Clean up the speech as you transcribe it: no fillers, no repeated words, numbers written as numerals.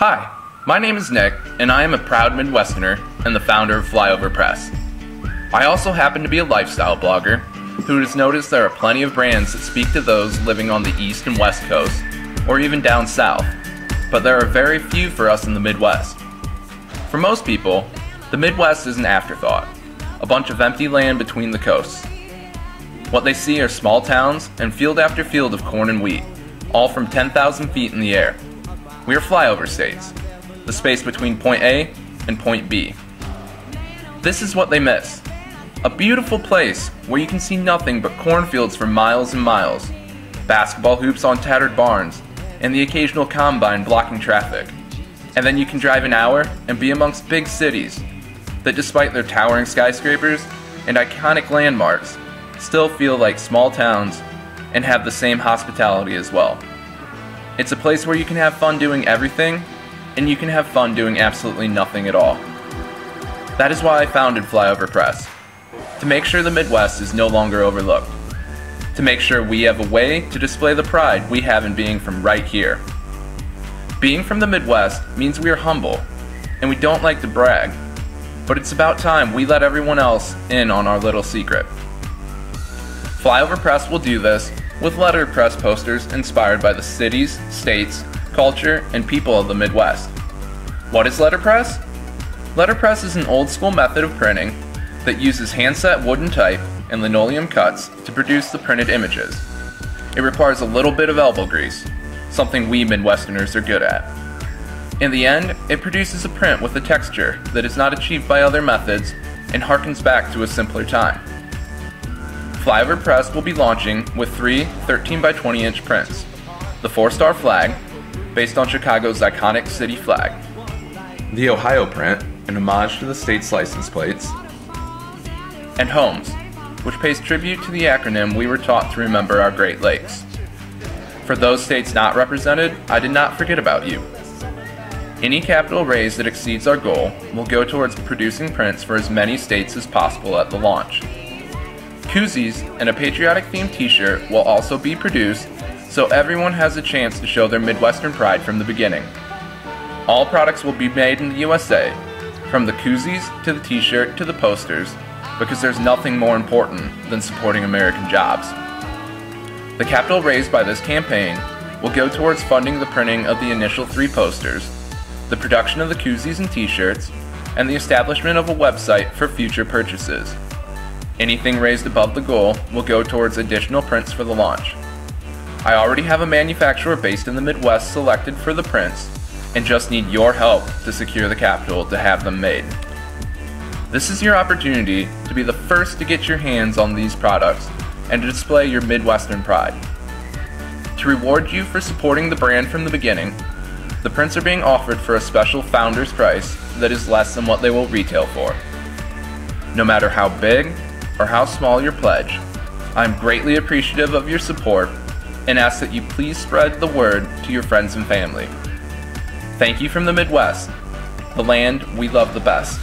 Hi, my name is Nick, and I am a proud Midwesterner and the founder of Flyover Press. I also happen to be a lifestyle blogger who has noticed there are plenty of brands that speak to those living on the East and West Coast, or even down south, but there are very few for us in the Midwest. For most people, the Midwest is an afterthought, a bunch of empty land between the coasts. What they see are small towns and field after field of corn and wheat, all from 10,000 feet in the air. We are flyover states, the space between point A and point B. This is what they miss. A beautiful place where you can see nothing but cornfields for miles and miles, basketball hoops on tattered barns, and the occasional combine blocking traffic. And then you can drive an hour and be amongst big cities that, despite their towering skyscrapers and iconic landmarks, still feel like small towns and have the same hospitality as well. It's a place where you can have fun doing everything, and you can have fun doing absolutely nothing at all. That is why I founded Flyover Press, to make sure the Midwest is no longer overlooked, to make sure we have a way to display the pride we have in being from right here. Being from the Midwest means we are humble, and we don't like to brag, but it's about time we let everyone else in on our little secret. Flyover Press will do this with letterpress posters inspired by the cities, states, culture, and people of the Midwest. What is letterpress? Letterpress is an old-school method of printing that uses handset wooden type and linoleum cuts to produce the printed images. It requires a little bit of elbow grease, something we Midwesterners are good at. In the end, it produces a print with a texture that is not achieved by other methods and harkens back to a simpler time. Flyover Press will be launching with 3 13 by 20 inch prints, the 4-star flag, based on Chicago's iconic city flag, the Ohio print, an homage to the state's license plates, and Homes, which pays tribute to the acronym we were taught to remember our Great Lakes. For those states not represented, I did not forget about you. Any capital raise that exceeds our goal will go towards producing prints for as many states as possible at the launch. Koozies and a patriotic themed t-shirt will also be produced, so everyone has a chance to show their Midwestern pride from the beginning. All products will be made in the USA, from the koozies to the t-shirt to the posters, because there's nothing more important than supporting American jobs. The capital raised by this campaign will go towards funding the printing of the initial 3 posters, the production of the koozies and t-shirts, and the establishment of a website for future purchases. Anything raised above the goal will go towards additional prints for the launch. I already have a manufacturer based in the Midwest selected for the prints and just need your help to secure the capital to have them made. This is your opportunity to be the first to get your hands on these products and to display your Midwestern pride. To reward you for supporting the brand from the beginning, the prints are being offered for a special founder's price that is less than what they will retail for. No matter how big or how small your pledge, I am greatly appreciative of your support and ask that you please spread the word to your friends and family. Thank you from the Midwest, the land we love the best.